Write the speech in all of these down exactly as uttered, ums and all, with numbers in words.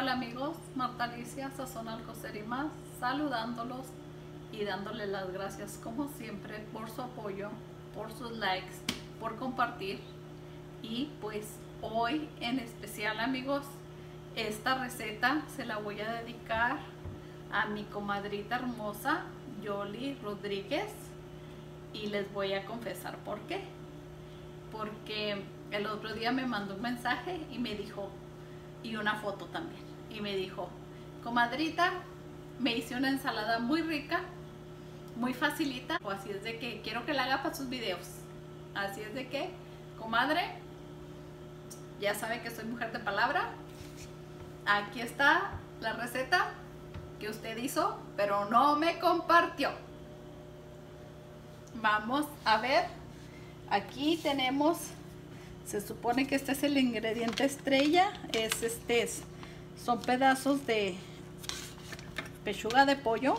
Hola amigos, Marta Alicia, Sazón Alcocer Y Más, saludándolos y dándole las gracias como siempre por su apoyo, por sus likes, por compartir. Y pues hoy en especial amigos, esta receta se la voy a dedicar a mi comadrita hermosa, Yoli Rodríguez. Y les voy a confesar por qué. Porque el otro día me mandó un mensaje y me dijo, y una foto también, y me dijo, comadrita, me hice una ensalada muy rica, muy facilita, o así es de que quiero que la haga para sus videos. Así es de que, comadre, ya sabe que soy mujer de palabra. Aquí está la receta que usted hizo, pero no me compartió. Vamos a ver, aquí tenemos, se supone que este es el ingrediente estrella, es este, es, son pedazos de pechuga de pollo.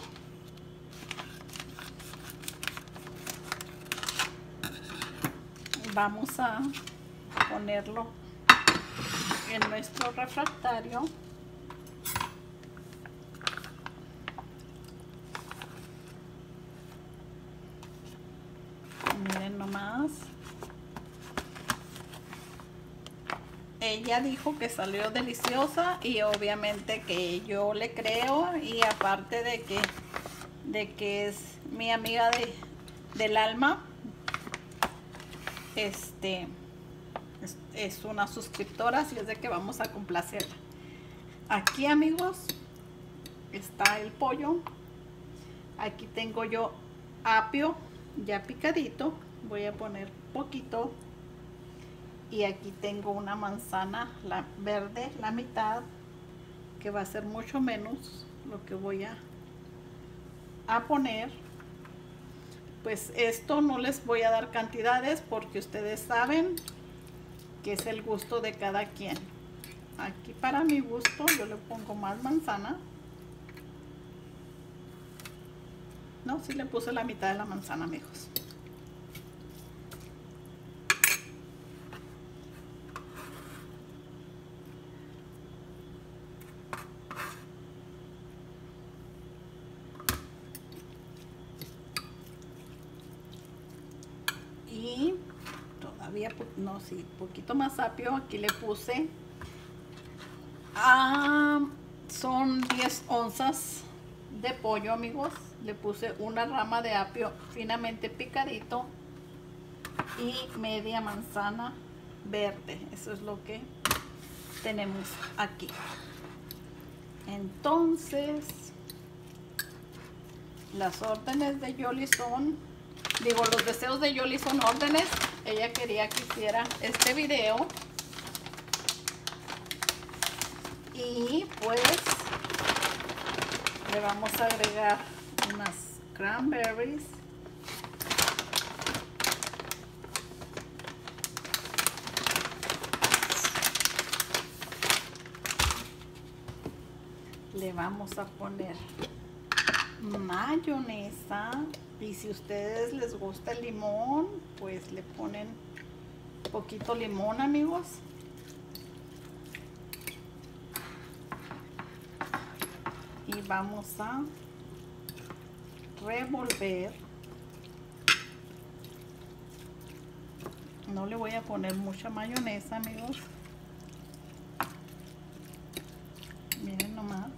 Vamos a ponerlo en nuestro refractario. Miren nomás. Ella dijo que salió deliciosa y obviamente que yo le creo, y aparte de que, de que es mi amiga de, del alma, este, es, es una suscriptora, así es de que vamos a complacerla. Aquí amigos está el pollo, aquí tengo yo apio ya picadito, voy a poner poquito. Y aquí tengo una manzana la verde, la mitad, que va a ser mucho menos lo que voy a, a poner. Pues esto no les voy a dar cantidades porque ustedes saben que es el gusto de cada quien. Aquí para mi gusto yo le pongo más manzana. No, sí le puse la mitad de la manzana, amigos. Y todavía, no, sí, poquito más apio. Aquí le puse, ah, son diez onzas de pollo, amigos. Le puse una rama de apio finamente picadito y media manzana verde. Eso es lo que tenemos aquí. Entonces, las órdenes de Yoli son... Digo, los deseos de Yoli son órdenes. Ella quería que hiciera este video. Y pues le vamos a agregar unas cranberries. Le vamos a poner mayonesa. Y si a ustedes les gusta el limón, pues le ponen poquito limón, amigos. Y vamos a revolver. No le voy a poner mucha mayonesa, amigos. Miren nomás.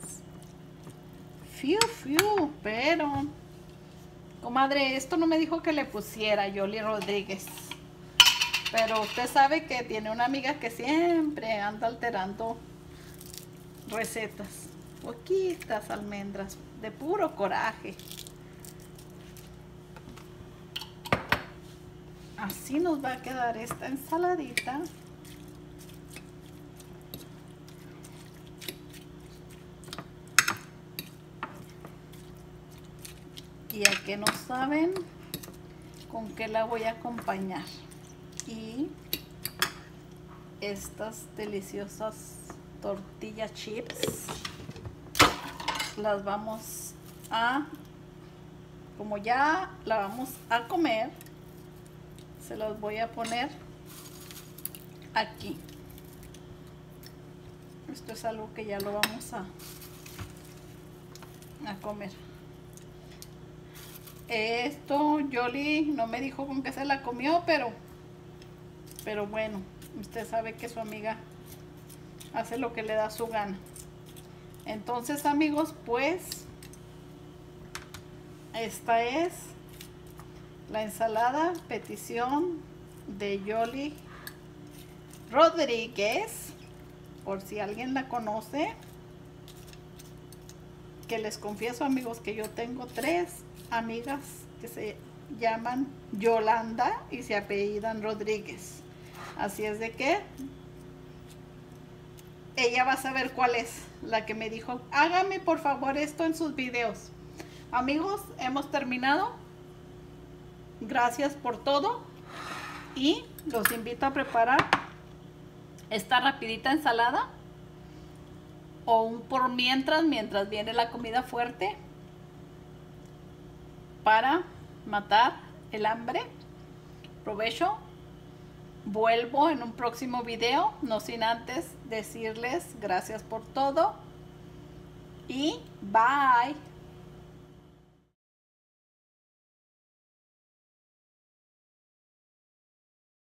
Fiu, fiu, pero... Comadre, esto no me dijo que le pusiera, Yoli Rodríguez. Pero usted sabe que tiene una amiga que siempre anda alterando recetas. Poquitas almendras, de puro coraje. Así nos va a quedar esta ensaladita. Y a que no saben con qué la voy a acompañar. Y estas deliciosas tortillas chips las vamos a, como ya la vamos a comer, se las voy a poner aquí. Esto es algo que ya lo vamos a, a comer. Esto Yoli no me dijo con qué se la comió, pero pero bueno, usted sabe que su amiga hace lo que le da su gana. Entonces, amigos, pues esta es la ensalada petición de Yoli Rodríguez, por si alguien la conoce, que les confieso, amigos, que yo tengo tres amigas que se llaman Yolanda y se apellidan Rodríguez, así es de que ella va a saber cuál es la que me dijo, hágame por favor esto en sus videos. Amigos, hemos terminado. Gracias por todo y los invito a preparar esta rapidita ensalada o un por mientras, mientras viene la comida fuerte, para matar el hambre. Provecho. Vuelvo en un próximo video, no sin antes decirles gracias por todo y bye.